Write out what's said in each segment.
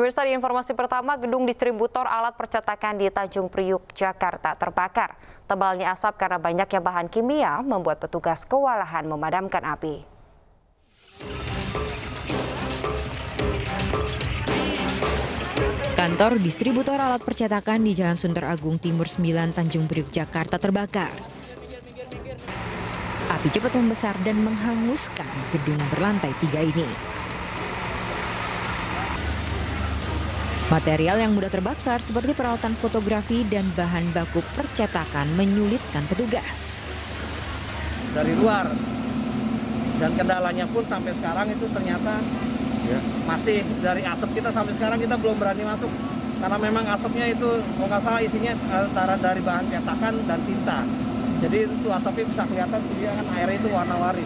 Pemirsa, di informasi pertama, gedung distributor alat percetakan di Tanjung Priok, Jakarta terbakar. Tebalnya asap karena banyaknya bahan kimia membuat petugas kewalahan memadamkan api. Kantor distributor alat percetakan di Jalan Sunter Agung Timur 9, Tanjung Priok, Jakarta terbakar. Api cepat membesar dan menghanguskan gedung berlantai 3 ini. Material yang mudah terbakar seperti peralatan fotografi dan bahan baku percetakan menyulitkan petugas. Dari luar, dan kendalanya pun sampai sekarang itu ternyata masih dari asap kita sampai sekarang kita belum berani masuk. Karena memang asapnya itu, kalau nggak salah isinya antara dari bahan cetakan dan tinta. Jadi itu asapnya bisa kelihatan, dia kan airnya itu warna-warni.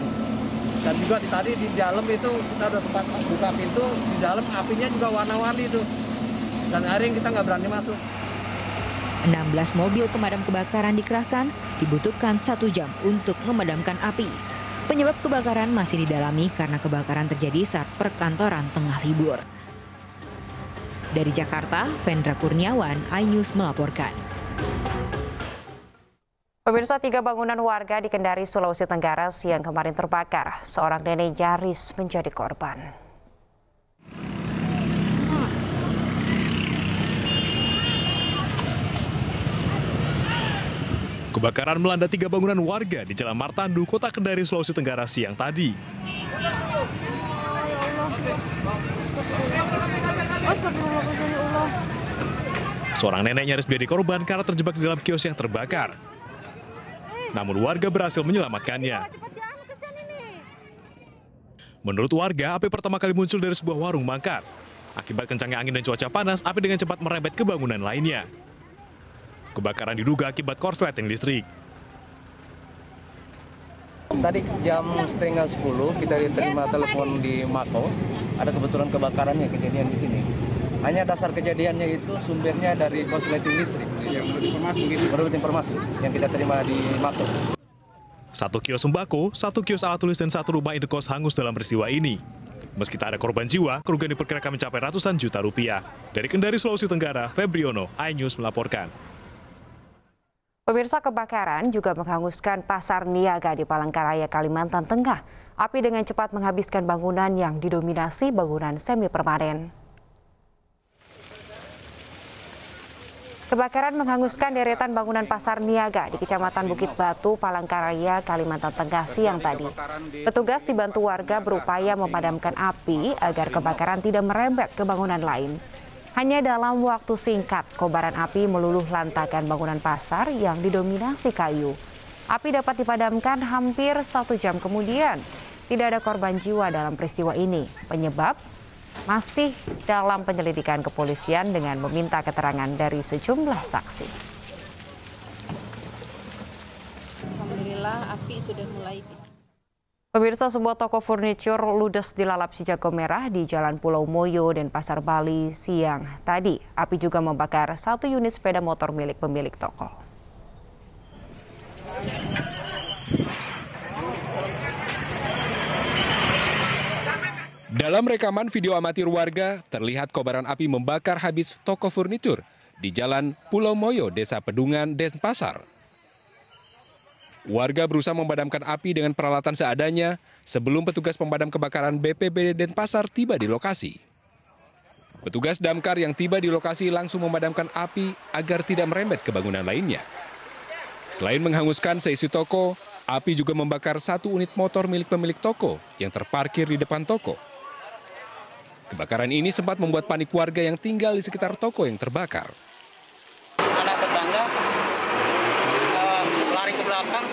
Dan juga tadi di dalam itu kita udah sempat buka pintu, di dalam apinya juga warna-warni itu. Dan akhirnya kita nggak berani masuk. 16 mobil pemadam kebakaran dikerahkan, dibutuhkan 1 jam untuk memadamkan api. Penyebab kebakaran masih didalami karena kebakaran terjadi saat perkantoran tengah libur. Dari Jakarta, Vendra Kurniawan, iNews melaporkan. Pemirsa, 3 bangunan warga di Kendari, Sulawesi Tenggara siang kemarin terbakar. Seorang nenek nyaris menjadi korban. Kebakaran melanda 3 bangunan warga di Jalan Martandu, Kota Kendari, Sulawesi Tenggara siang tadi. Seorang nenek nyaris menjadi korban karena terjebak di dalam kios yang terbakar. Namun warga berhasil menyelamatkannya. Menurut warga, api pertama kali muncul dari sebuah warung mangkar. Akibat kencangnya angin dan cuaca panas, api dengan cepat merembet ke bangunan lainnya. Kebakaran diduga akibat korsleting listrik. Tadi jam 9:30 kita diterima telepon di Mako, ada kebetulan kebakarannya kejadian di sini. Hanya dasar kejadiannya itu sumbernya dari korsleting listrik. Menurut informasi yang kita terima di Mako. 1 kios sembako, 1 kios alat tulis dan 1 rumah indekos hangus dalam peristiwa ini. Meski tak ada korban jiwa, kerugian diperkirakan mencapai ratusan juta rupiah. Dari Kendari, Sulawesi Tenggara, Febriono, iNews melaporkan. Pemirsa, kebakaran juga menghanguskan pasar niaga di Palangkaraya, Kalimantan Tengah. Api dengan cepat menghabiskan bangunan yang didominasi bangunan semi-permanen. Kebakaran menghanguskan deretan bangunan pasar niaga di Kecamatan Bukit Batu, Palangkaraya, Kalimantan Tengah siang tadi. Petugas dibantu warga berupaya memadamkan api agar kebakaran tidak merembet ke bangunan lain. Hanya dalam waktu singkat, kobaran api meluluh lantakan bangunan pasar yang didominasi kayu. Api dapat dipadamkan hampir 1 jam kemudian. Tidak ada korban jiwa dalam peristiwa ini. Penyebab masih dalam penyelidikan kepolisian dengan meminta keterangan dari sejumlah saksi. Alhamdulillah, api sudah mulai. Pemirsa, sebuah toko furnitur ludes dilalap si jago merah di Jalan Pulau Moyo, Denpasar, Bali siang tadi. Api juga membakar 1 unit sepeda motor milik pemilik toko. Dalam rekaman video amatir warga, terlihat kobaran api membakar habis toko furnitur di Jalan Pulau Moyo, Desa Pedungan, Denpasar. Warga berusaha memadamkan api dengan peralatan seadanya sebelum petugas pemadam kebakaran BPBD Denpasar tiba di lokasi. Petugas damkar yang tiba di lokasi langsung memadamkan api agar tidak merembet ke bangunan lainnya. Selain menghanguskan seisi toko, api juga membakar 1 unit motor milik pemilik toko yang terparkir di depan toko. Kebakaran ini sempat membuat panik warga yang tinggal di sekitar toko yang terbakar. Anak tetangga lari ke belakang,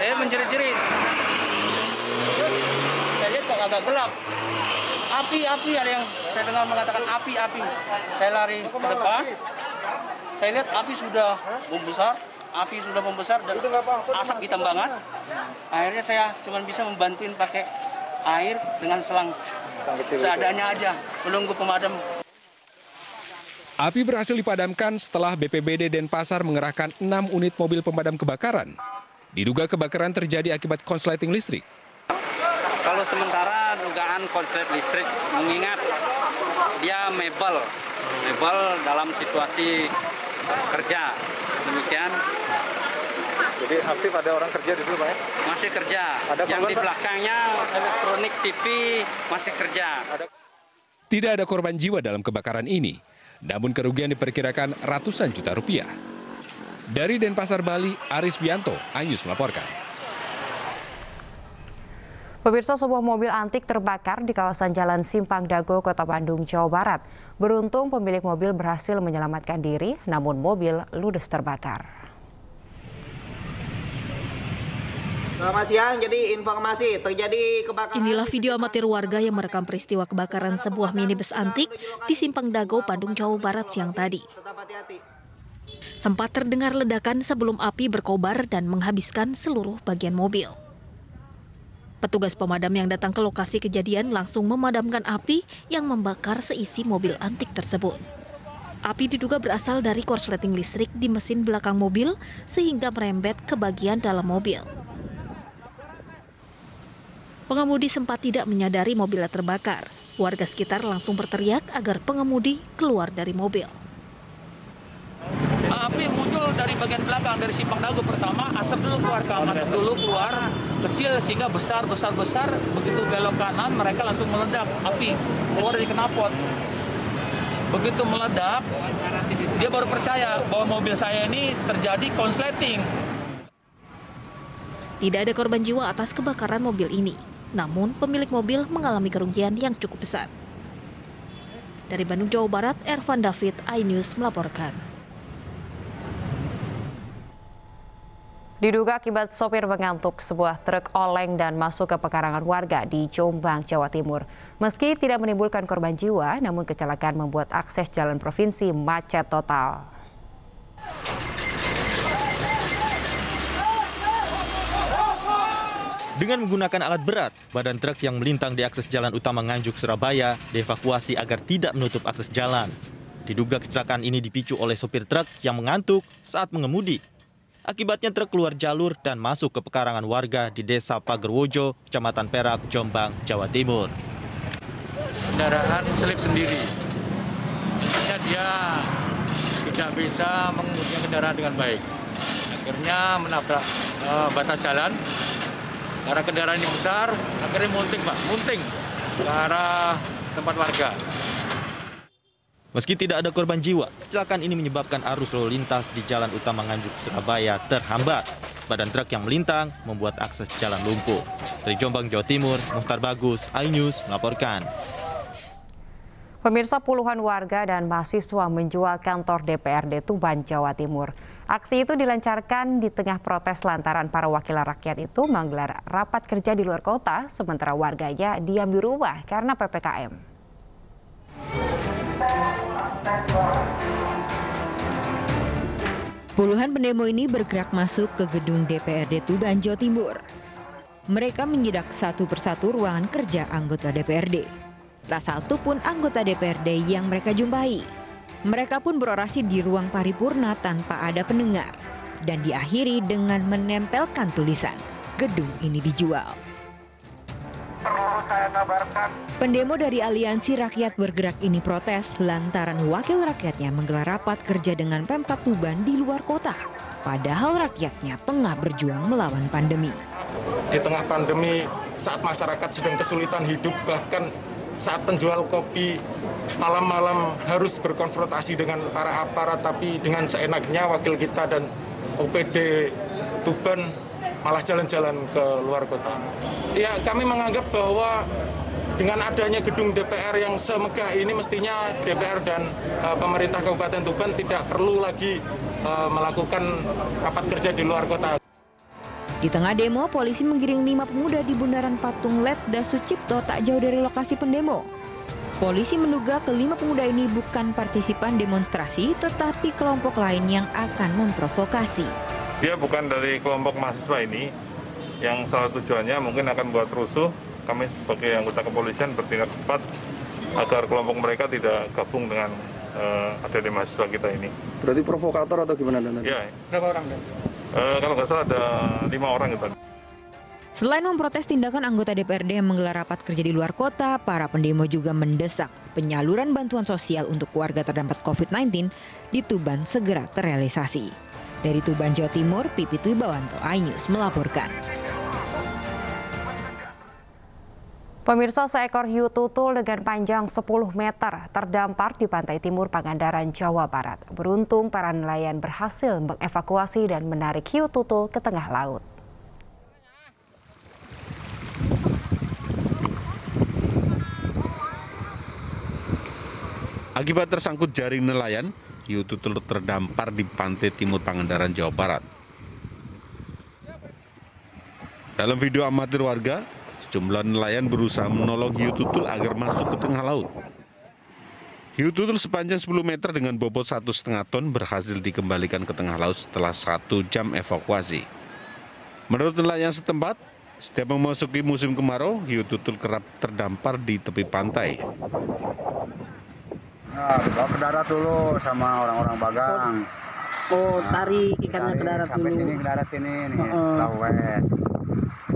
saya menjerit-jerit. Saya lihat kok agak gelap. Api, ada yang saya dengar mengatakan api. Saya lari ke depan, saya lihat api sudah membesar, dan asap hitam banget. Akhirnya saya cuma bisa membantuin pakai air dengan selang. Seadanya aja, menunggu pemadam. Api berhasil dipadamkan setelah BPBD Denpasar mengerahkan 6 unit mobil pemadam kebakaran. Diduga kebakaran terjadi akibat korsleting listrik. Kalau sementara dugaan korslet listrik mengingat dia mebel dalam situasi kerja demikian. Jadi aktif ada orang kerja di sini Pak ya? Masih kerja. Ada yang di belakangnya elektronik TV masih kerja. Tidak ada korban jiwa dalam kebakaran ini, namun kerugian diperkirakan ratusan juta rupiah. Dari Denpasar, Bali, Aris Bianto, Anyus melaporkan. Pemirsa, sebuah mobil antik terbakar di kawasan Jalan Simpang Dago, Kota Bandung, Jawa Barat. Beruntung pemilik mobil berhasil menyelamatkan diri, namun mobil ludes terbakar. Selamat siang, jadi informasi terjadi kebakaran. Inilah video amatir warga yang merekam peristiwa kebakaran sebuah minibus antik di Simpang Dago, Bandung, Jawa Barat siang tadi. Sempat terdengar ledakan sebelum api berkobar dan menghabiskan seluruh bagian mobil. Petugas pemadam yang datang ke lokasi kejadian langsung memadamkan api yang membakar seisi mobil antik tersebut. Api diduga berasal dari korsleting listrik di mesin belakang mobil sehingga merembet ke bagian dalam mobil. Pengemudi sempat tidak menyadari mobilnya terbakar. Warga sekitar langsung berteriak agar pengemudi keluar dari mobil. Api muncul dari bagian belakang, dari Simpang Dago pertama, asap dulu keluar. Kecil sehingga besar, begitu belok kanan mereka langsung meledak, api keluar dari knalpot. Begitu meledak, dia baru percaya bahwa mobil saya ini terjadi konsleting. Tidak ada korban jiwa atas kebakaran mobil ini, namun pemilik mobil mengalami kerugian yang cukup besar. Dari Bandung, Jawa Barat, Ervan David, iNews melaporkan. Diduga akibat sopir mengantuk, sebuah truk oleng dan masuk ke pekarangan warga di Jombang, Jawa Timur. Meski tidak menimbulkan korban jiwa, namun kecelakaan membuat akses jalan provinsi macet total. Dengan menggunakan alat berat, badan truk yang melintang di akses jalan utama Nganjuk, Surabaya, dievakuasi agar tidak menutup akses jalan. Diduga kecelakaan ini dipicu oleh sopir truk yang mengantuk saat mengemudi. Akibatnya truk keluar jalur dan masuk ke pekarangan warga di Desa Pagerwojo, Kecamatan Perak, Jombang, Jawa Timur. Kendaraan selip sendiri. Akhirnya dia tidak bisa mengemudikan kendaraan dengan baik. Akhirnya menabrak batas jalan. Karena kendaraan ini besar, akhirnya munting ke arah tempat warga. Meski tidak ada korban jiwa, kecelakaan ini menyebabkan arus lalu lintas di Jalan Utama Nganjuk, Surabaya terhambat. Badan truk yang melintang membuat akses jalan lumpuh. Dari Jombang, Jawa Timur, Mukhtar Bagus, iNews melaporkan. Pemirsa, puluhan warga dan mahasiswa menjual kantor DPRD Tuban, Jawa Timur. Aksi itu dilancarkan di tengah protes lantaran para wakil rakyat itu menggelar rapat kerja di luar kota, sementara warganya diam di rumah karena PPKM. Puluhan pendemo ini bergerak masuk ke gedung DPRD Tuban, Jawa Timur. Mereka menyidak satu persatu ruangan kerja anggota DPRD. Tak satu pun anggota DPRD yang mereka jumpai. Mereka pun berorasi di ruang paripurna tanpa ada pendengar. Dan diakhiri dengan menempelkan tulisan, gedung ini dijual. Saya kabarkan. Pendemo dari Aliansi Rakyat Bergerak ini protes lantaran wakil rakyatnya menggelar rapat kerja dengan Pemkot Tuban di luar kota. Padahal rakyatnya tengah berjuang melawan pandemi. Di tengah pandemi, saat masyarakat sedang kesulitan hidup, bahkan saat penjual kopi malam-malam harus berkonfrontasi dengan para aparat, tapi dengan seenaknya wakil kita dan OPD Tuban malah jalan-jalan ke luar kota. Ya, kami menganggap bahwa dengan adanya gedung DPR yang semegah ini mestinya DPR dan pemerintah Kabupaten Tuban tidak perlu lagi melakukan rapat kerja di luar kota. Di tengah demo, polisi menggiring 5 pemuda di Bundaran Patung Letda Sucipto tak jauh dari lokasi pendemo. Polisi menduga kelima pemuda ini bukan partisipan demonstrasi, tetapi kelompok lain yang akan memprovokasi. Dia bukan dari kelompok mahasiswa ini, yang salah tujuannya mungkin akan membuat rusuh. Kami sebagai anggota kepolisian bertindak cepat agar kelompok mereka tidak gabung dengan adik mahasiswa kita ini. Berarti provokator atau gimana? Ya, berapa orang? Kalau nggak salah ada 5 orang. Gitu. Selain memprotes tindakan anggota DPRD yang menggelar rapat kerja di luar kota, para pendemo juga mendesak penyaluran bantuan sosial untuk warga terdampak COVID-19 di Tuban segera terrealisasi. Dari Tuban, Jawa Timur, Pipit Wibawanto, iNews melaporkan. Pemirsa, seekor hiu tutul dengan panjang 10 meter terdampar di pantai timur Pangandaran, Jawa Barat. Beruntung para nelayan berhasil mengevakuasi dan menarik hiu tutul ke tengah laut. Akibat tersangkut jaring nelayan, hiu tutul terdampar di pantai timur Pangandaran, Jawa Barat. Dalam video amatir warga, sejumlah nelayan berusaha menolong hiu tutul agar masuk ke tengah laut. Hiu tutul sepanjang 10 meter dengan bobot 1,5 ton berhasil dikembalikan ke tengah laut setelah 1 jam evakuasi. Menurut nelayan setempat, setiap memasuki musim kemarau, hiu tutul kerap terdampar di tepi pantai. Nah, bawa ke darat dulu sama orang-orang Bagang. Oh, tarik ikannya ke darat dulu. Sampai sini ke darat sini nih, lawet.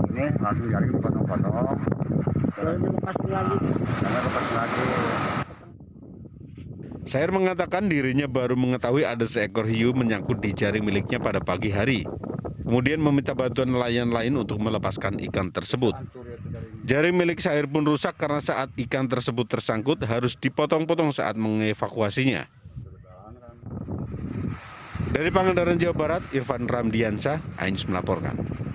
Ini langsung jaring potong-potong. Lalu dilepasin lagi. Jangan lepas lagi. Sair mengatakan dirinya baru mengetahui ada seekor hiu menyangkut di jaring miliknya pada pagi hari. Kemudian meminta bantuan nelayan lain untuk melepaskan ikan tersebut. Jaring milik Sair pun rusak karena saat ikan tersebut tersangkut harus dipotong-potong saat mengevakuasinya. Dari Pangandaran, Jawa Barat, Ervan David iNews melaporkan.